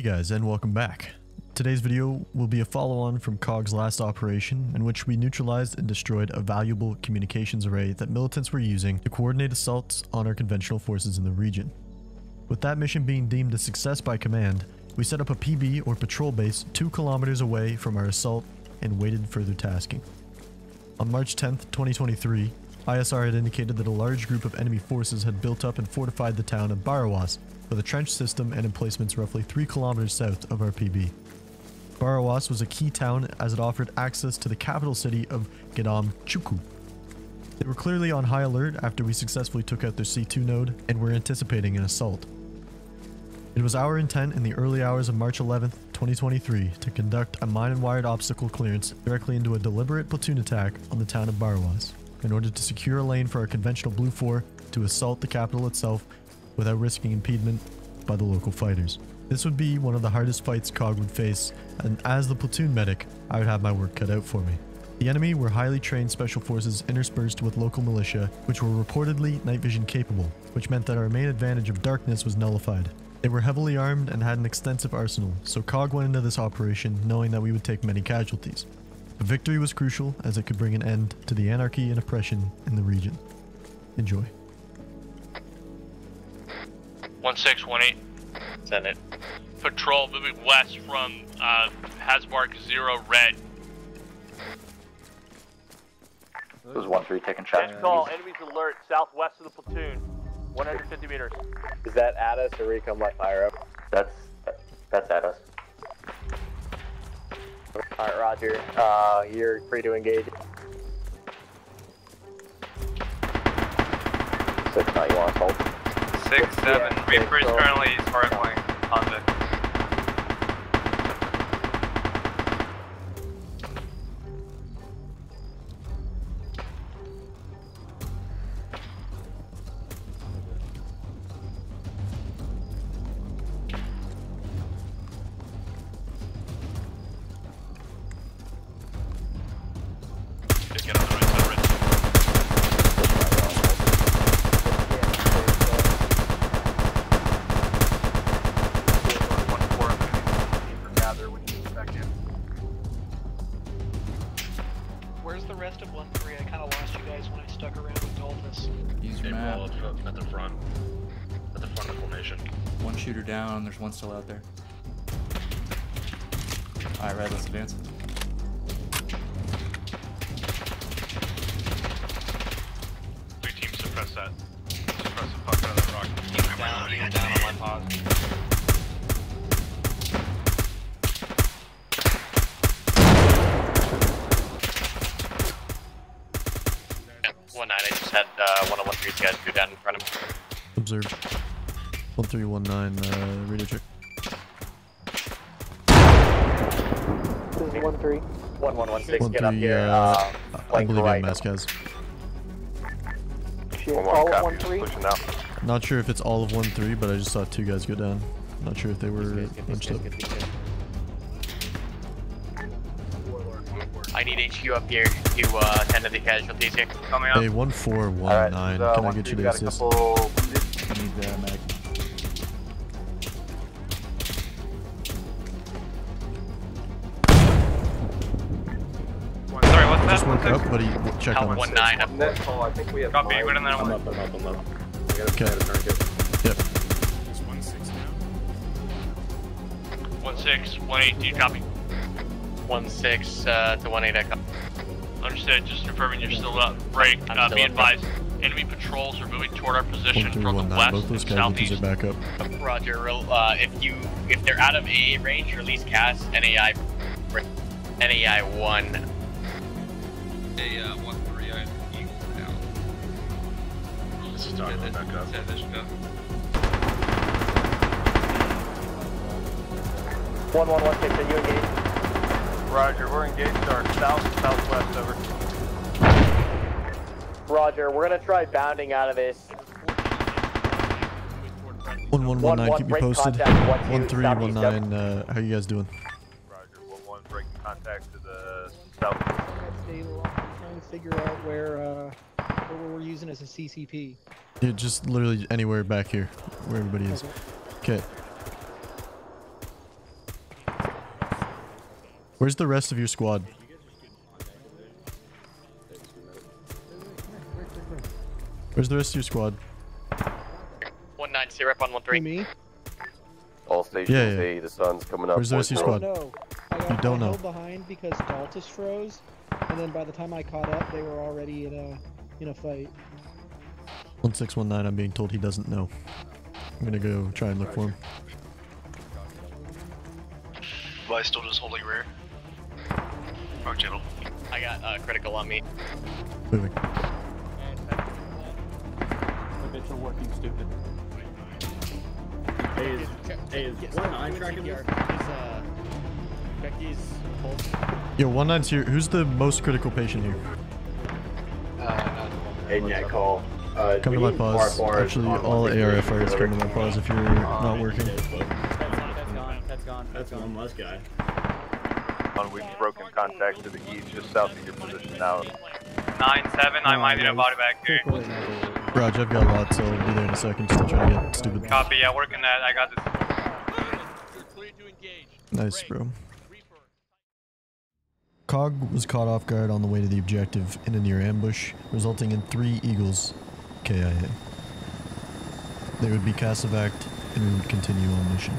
Hey guys, and welcome back. Today's video will be a follow-on from KOG's last operation, in which we neutralized and destroyed a valuable communications array that militants were using to coordinate assaults on our conventional forces in the region. With that mission being deemed a success by command, we set up a PB or patrol base 2 kilometers away from our assault and waited further tasking. On March 10th, 2023, ISR had indicated that a large group of enemy forces had built up and fortified the town of Barawas with a trench system and emplacements roughly 3 kilometers south of our PB. Barawas was a key town as it offered access to the capital city of Gedam Chuku. They were clearly on high alert after we successfully took out their C2 node and were anticipating an assault. It was our intent in the early hours of March 11th, 2023 to conduct a mine and wired obstacle clearance directly into a deliberate platoon attack on the town of Barawas, in order to secure a lane for our conventional Blue Four to assault the capital itself without risking impediment by the local fighters. This would be one of the hardest fights KOG would face, and as the platoon medic, I would have my work cut out for me. The enemy were highly trained special forces interspersed with local militia, which were reportedly night vision capable, which meant that our main advantage of darkness was nullified. They were heavily armed and had an extensive arsenal, so KOG went into this operation knowing that we would take many casualties. The victory was crucial as it could bring an end to the anarchy and oppression in the region. Enjoy. 1618. Send it. Patrol moving west from Hasmark 0 red. It was 1-3 taking shots. Call, enemies alert, southwest of the platoon. 150 meters. Is that at us or recon left fire up? That's at us. Alright, roger. You're free to engage. 6-9, you want to hold? 6-7, yeah, Reaper is currently sparkling on the... Where's the rest of 1-3? I kind of lost you guys when I stuck around with Daltus. He's mad. At the front of the formation. One shooter down, there's one still out there. Alright, Red, let's advance. Three teams suppress that. Suppress the fuck out of that rock. He's down on my pause. Guys go down in front of him. Observed. 1319, radio check. This is 1-3. 1116, get up here. I believe in mask, guys. All of 1-3? Not sure if it's all of 1-3, but I just saw 2 guys go down. Not sure if they were punched up. I need HQ up here to tend to the casualties here. Coming up. Hey, 1419. Right, so can I get you to assist? I need the medic. Sorry, what's that? Just woke up, buddy. Check on 19 up. I think we have copy. We're on that one. I'm up. Okay. Yep. It's 16 now. 1618. Do you copy? 16 to 18, I copy. Understood, just confirming you're still up. Break, be advised, enemy patrols are moving toward our position from the west and southeast. Back up. Roger, if they're out of AA range, release cast, NAI 1. Hey, 13, I have Eagle down. This is Donovan, back up. Yeah, this should go. 1116, are you engaged? Roger, we're engaged to our south and southwest, over. Roger, we're gonna try bounding out of this. 1119, keep me posted. 1319, how you guys doing? Roger, 11, breaking contact to the south. Stable, trying to figure out where we're using as a CCP. Yeah, just literally anywhere back here, where everybody is. Okay. Where's the rest of your squad? Where's the rest of your squad? 190 rep on 13. Me? All stations A, the sun's coming up. Where's the rest of your squad? No. You don't know. I held behind because Daltus froze, and then by the time I caught up, they were already in a fight. 1619, I'm being told he doesn't know. I'm gonna go try and look for him. Vice still just holding rear. Rock channel. I got critical on me. Moving. The bitch are working stupid. Hey, is 19 tracking this? Becky's cold. Yo, 19's here. Who's the most critical patient here? Aiden, call. Come to my pause. Actually, all ARF are come to my pause if you're not working. That's gone. Last guy. We've broken contact to the east, just south of your position now. 9-7, I might need a body back here. Raj, I've got a lot, so I'll be there in a second. Still trying to get stupid. Copy, yeah, working that. I got this. Nice, bro. KOG was caught off guard on the way to the objective in a near ambush, resulting in 3 Eagles KIA. They would be cassevacked, and we would continue on mission.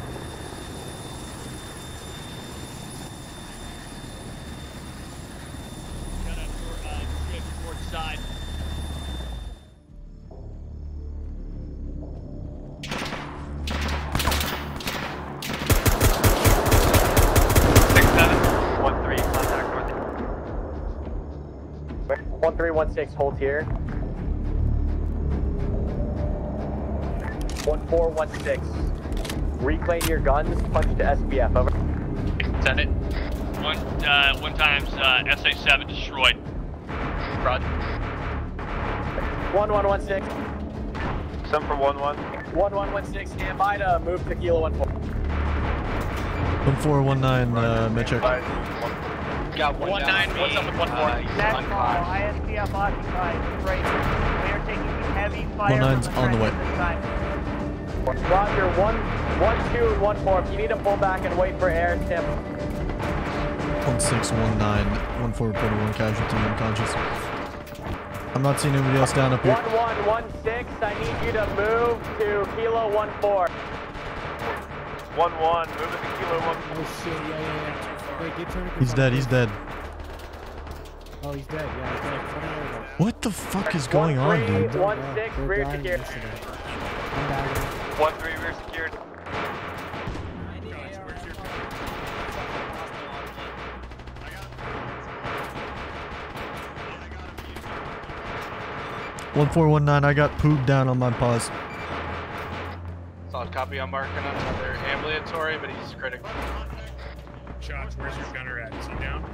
Hold here. 1416. Reclaim your guns. Punch to SPF. Over. Send it. One times SA7 destroyed. Roger. 1116. Send for 11. 1116. Stand by to move to Kilo 14. 1419. Metric. Got 1-9, what's up with 1-4? Next call, ISPF occupied, right. We are taking heavy fire. 1-9's on the way. Roger, 1-2 and 1-4. If you need to pull back and wait for air tip. 1-6, 1-9, 1-4 reported 1 casualty unconscious. I'm not seeing anybody else down up here. 1-1, 1-6, I need you to move to Kilo 1-4. 1-1, move to Kilo 1-4. Oh shit, yeah. Wait, he's dead. Oh, he's dead. Yeah, he's dead. What the fuck is going on, dude? 1-6, rear secured. 1-3, rear secured. I got 1419. I got pooped down on my paws. Solid copy. I'm marking on another ambulatory, but he's critical. Shots. Where's your gunner at? Is he down? I'm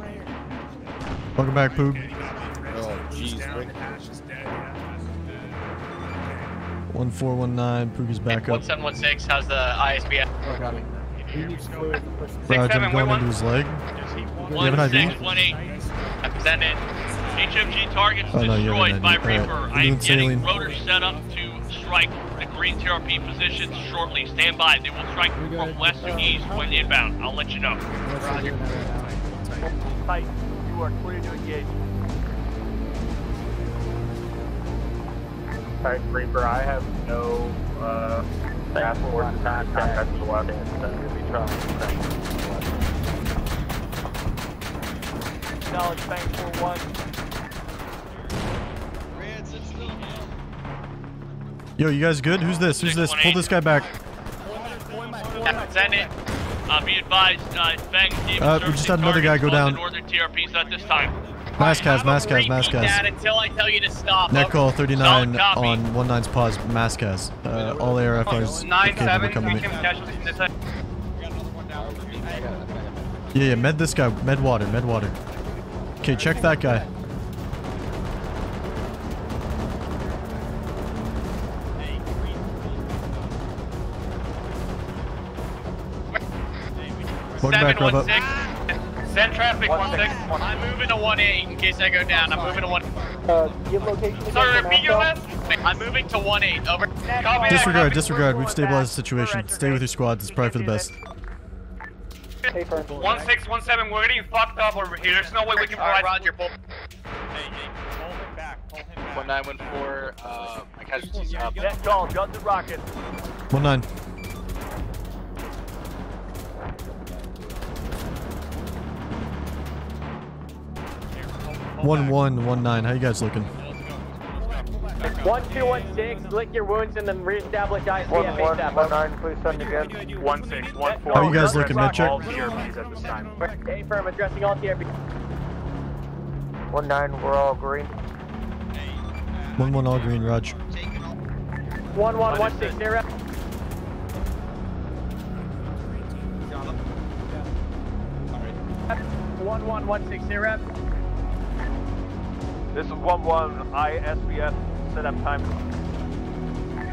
right here. Welcome back, Poog. Oh, jeez. 1419, Poog is back up. 1716, how's the ISBF? Oh, got me. Raj, I'm going into his leg. Do you have an ID? 1-6, 1-8. I present it. HMG targets destroyed by Reaper. I am getting rotor set up to strike the green TRP positions shortly. Stand by. They will strike from west to east when inbound. I'll let you know. Roger. Tight. You are clear to engage. Alright, Reaper, I have no grapple or contact to the left. Acknowledge Fang 4-1. Yo, you guys good? Who's this? Pull this guy back. Send it. Be advised, Fang team. We just had another guy go down. Northern TRPs at this time. Mass cast. Until I tell you to stop. Net call 39 on 19's pause. Mass cast. All ARFRs. 9-7. Yeah. Med this guy. Med water. Okay, check that guy. Back, 716. Send traffic 1-6. I'm moving to 1-8 in case I go down. I'm moving to 1. Sorry, repeat your last. I'm moving to 1-8. Over. Disregard. We've stabilized the situation. Stay with your squads. It's probably for the best. 1617, we're getting fucked up over here. There's no way we can provide. Roger, pull. Hey, pull him back. 1914, my casualties up. That's all. Got the rocket. 19. One, 119. How you guys looking? 1216, lick your wounds and then reestablish ICF. 1119, please send again. 1614. How are you guys looking, Mitchell? All TRPs at this time. Affirm, addressing all TRPs. 19, we're all green. 11 all green, Raj. 1116, near up. 1116, near up. This is 11 ISBF. Set up time.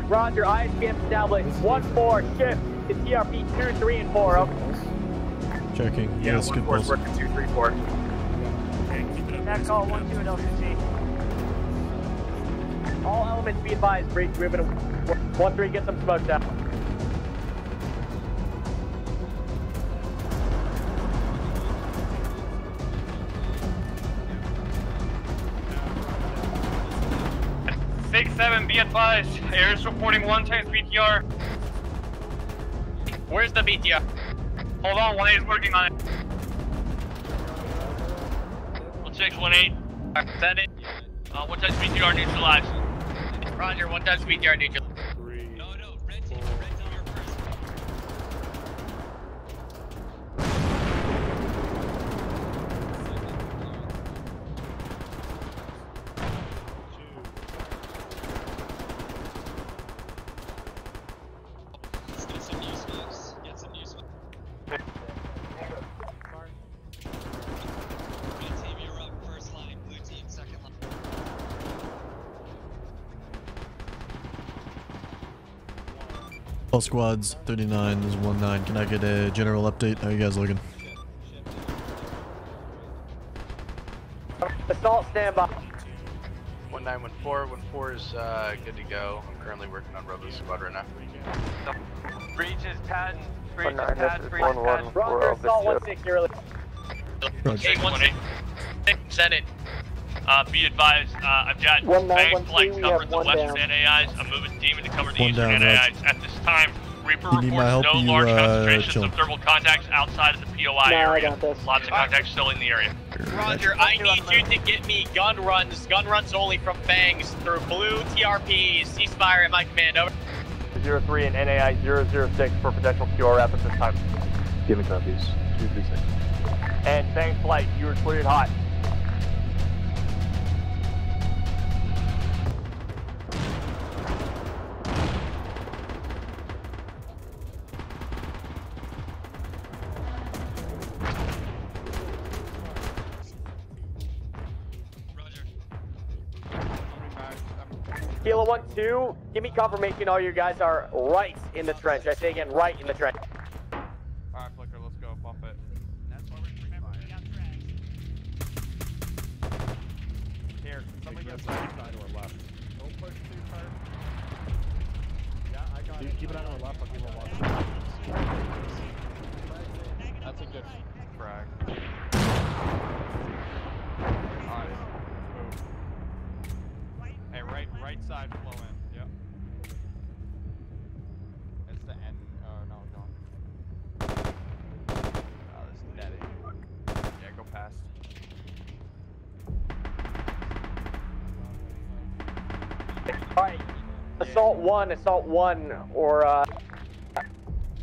Roger, ISPF established. 14, shift to TRP 2, 3, and 4. Okay. Checking. Yeah, yes, good pulse. Working 2, 3, 4. Okay, keep it up. That's all 1, 2, and LCC. All elements be advised. Breach moving. 1, 3, get some smokes out. Be advised, air is reporting 1 times BTR. Where's the BTR? Hold on, 18 is working on it. 1618. Send it. 1 times BTR neutralized. Roger, 1 times BTR neutralized. No, red team, you're first. All squads, 39, this is 19. Can I get a general update? How are you guys looking? Assault standby. 1914. 14 is good to go. I'm currently working on Rubbo's squad right now. Breach is patent. Breach is patent. Breach is patent. Roger, assault 16 early. 818. Send it. Be advised, I've got Fang Flight covered the western NAIs. I'm moving Demon to cover the eastern NAIs. At this time, Reaper reports no large concentrations of thermal contacts outside of the POI area. Lots of contacts still in the area. Roger, I need you to get me gun runs only from Fangs through blue TRPs, ceasefire at my command, over. 03 and NAI 006 for potential QRF at this time. Give me copies, 236. And Fang Flight, you were tweeted hot. Kilo 1-2, give me confirmation all you guys are right in the trench. I say again, right in the trench. Alright, Flicker, let's go. Bump it. That's why we remember we got tracks. Here, somebody gets side or left. Don't push too hard. Yeah, I got it. Keep it on our left, I'll give him 1. That's a good frag. Alright. Hey, right side flow in. Yep. It's the end. Oh, no, don't. Oh, this is netting. Yeah, go past. Alright. Assault 1, or,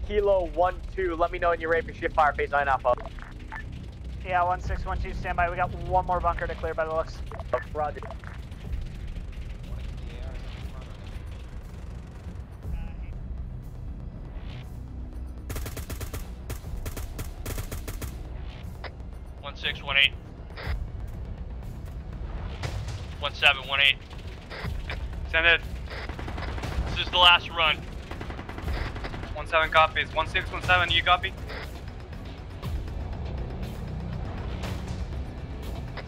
Kilo 1-2. Let me know when you're ready for shift fire phase 9 alpha. Yeah, 1612, standby. We got one more bunker to clear by the looks. Roger. Send it. This is the last run. 17 copies. 1617, you copy?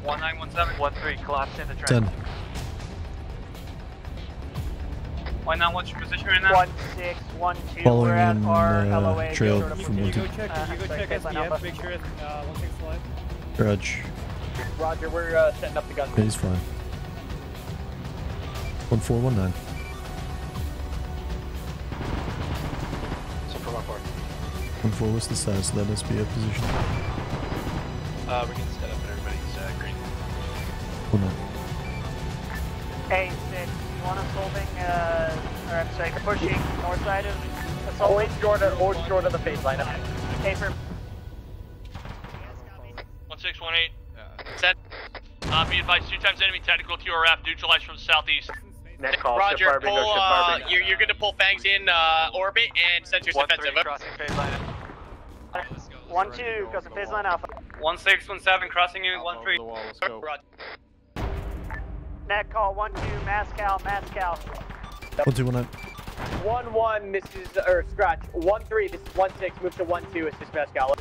1917. 13, collapse in the train. 10. Why not? What's your position right now? 1-6, 1-2. Following in LOA trail from Wounded. You go check SPF, make sure 1-6 is alive. Raj. Roger, we're setting up the gun. He's fine. 1419. So for 14. 14, what's the size of that SPF position? We can set up at everybody's green. Hey, Sid, you want assaulting, or I'm sorry, pushing north side of assaulting? Always short of the phase line. Okay, for 1618. Set. Be advised, 2 times enemy tactical QRF neutralized from southeast. Net call, Roger, you're going to pull Fangs in orbit and send your defensive. 1-2, crossing phase line alpha. 1617, crossing unit 13. Roger. Net call, 1-2, Mascal. 1219. 1-1, this is, scratch. 1-3, this is 1-6, move to 1-2, assist Mascal.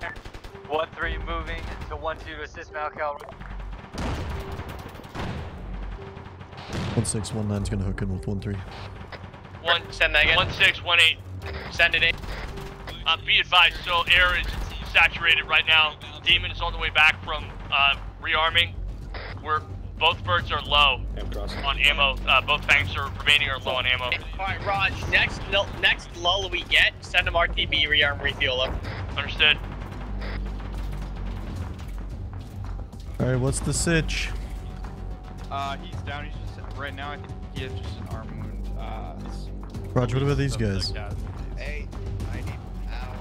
1-3, moving to 1-2, assist Mascal. 1619 is gonna hook in with 1-3. 1, send that again. 1618, send it in. Be advised, so air is saturated right now. Demon is all the way back from, rearming. We're, both birds are low on ammo. Both Fangs are remaining are low on ammo. Alright, Raj, next lull we get, send them RTB, rearm, refuel up. Understood. Alright, what's the sitch? He's down, he's just, right now, I think he has just an arm wound. Raj, what about these guys? Like hey, I need out.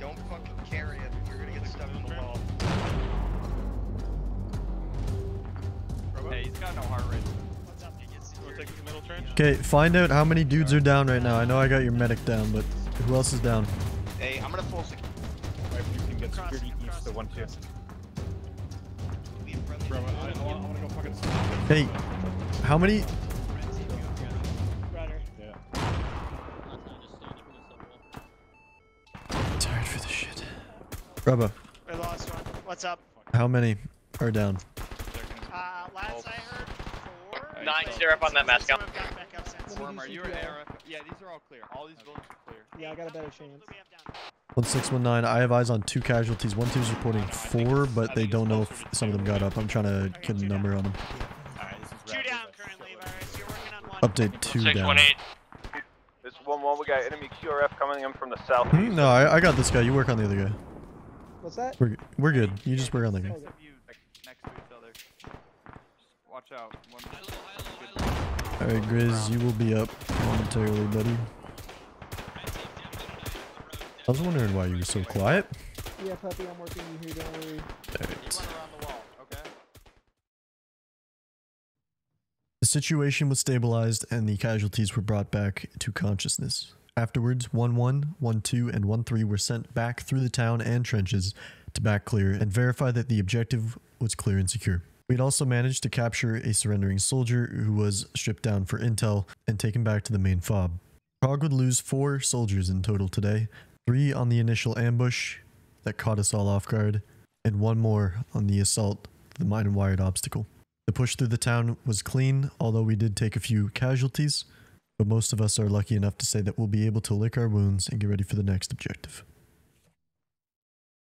Don't fucking carry it, you're gonna get stuck in the wall. Hey, he's got no heart rate. What's up? We'll take the middle trench. Okay, find out how many dudes are down right now. I know I got your medic down, but who else is down? Hey, I'm gonna full security. Alright, you can get security east to 1-2. Hey, how many? I'm tired for this shit. Rubbo. We lost one. What's up? How many are down? Last I heard 4. 9-0 up on that mask. Worm, are you an ARF? Yeah, these are all clear. All these buildings are clear. Yeah, I got a better chance. 1619, I have eyes on 2 casualties. 1-2 is reporting 4, but they don't know if some of them got up. I'm trying to get a number on them. 2 down currently, Virus. You're working on 1. Update 2 down. It's 1-1. We got enemy QRF coming in from the south. No, I got this guy. You work on the other guy. What's that? We're good. You just work on the guy. Watch out. Alright, Grizz, you will be up momentarily, buddy. I was wondering why you were so quiet. Yeah, puppy, I'm working you here, don't worry. Alright. The situation was stabilized and the casualties were brought back to consciousness. Afterwards, 1-1, 1-2, and 1-3 were sent back through the town and trenches to back clear and verify that the objective was clear and secure. We had also managed to capture a surrendering soldier who was stripped down for intel and taken back to the main fob. Prague would lose 4 soldiers in total today. 3 on the initial ambush that caught us all off guard, and 1 more on the assault to the mine and wired obstacle. The push through the town was clean, although we did take a few casualties, but most of us are lucky enough to say that we'll be able to lick our wounds and get ready for the next objective.